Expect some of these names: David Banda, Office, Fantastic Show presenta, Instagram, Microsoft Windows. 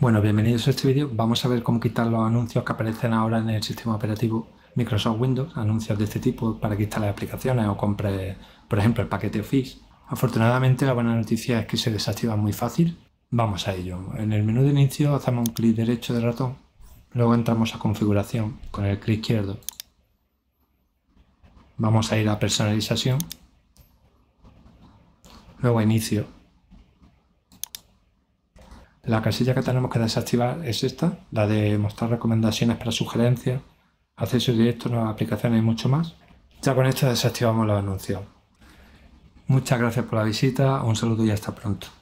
Bueno, bienvenidos a este vídeo. Vamos a ver cómo quitar los anuncios que aparecen ahora en el sistema operativo Microsoft Windows, anuncios de este tipo para que instales aplicaciones o compres, por ejemplo, el paquete Office. Afortunadamente, la buena noticia es que se desactiva muy fácil. Vamos a ello. En el menú de inicio hacemos un clic derecho del ratón, luego entramos a configuración con el clic izquierdo. Vamos a ir a personalización, luego a inicio. La casilla que tenemos que desactivar es esta, la de mostrar recomendaciones para sugerencias, acceso directo a nuevas aplicaciones y mucho más. Ya con esto desactivamos los anuncios. Muchas gracias por la visita, un saludo y hasta pronto.